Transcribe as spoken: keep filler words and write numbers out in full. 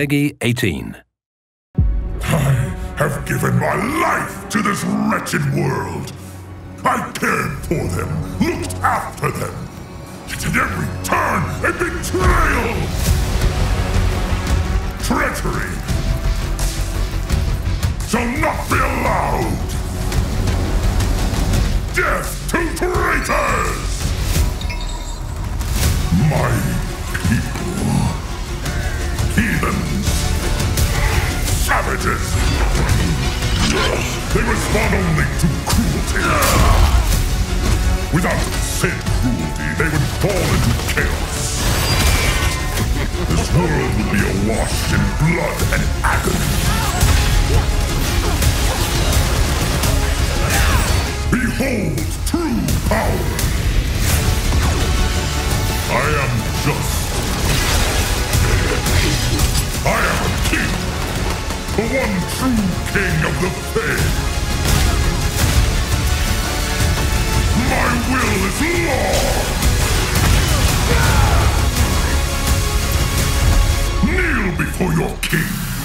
Peggy, eighteen. I have given my life to this wretched world. I cared for them, looked after them. Yet at every turn, a betrayal! Treachery shall not be allowed! Death to traitors! My people, heathens, savages, they respond only to cruelty. Without said cruelty, they would fall into chaos. This world will be awash in blood and agony. Behold true power! I am just. I am a king! The one true king of the faith! My will is law! Kneel before your king!